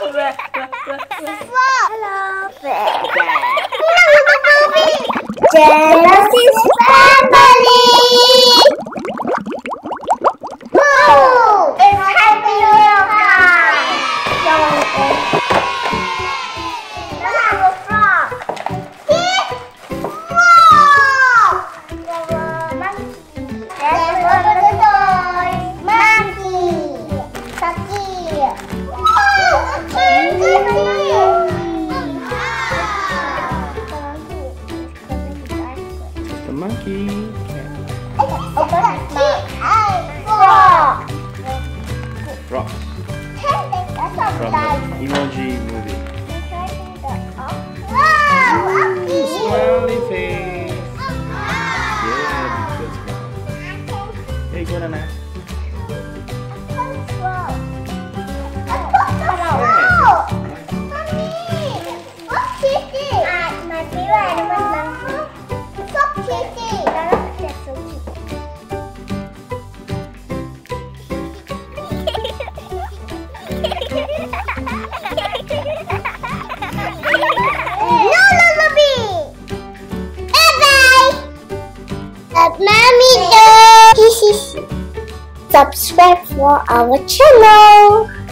Hello. Genesis family. Monkey. Rock. Emoji movie. Wow, smiley face. Yeah, because. Hey, go now. Mommy, subscribe for our channel.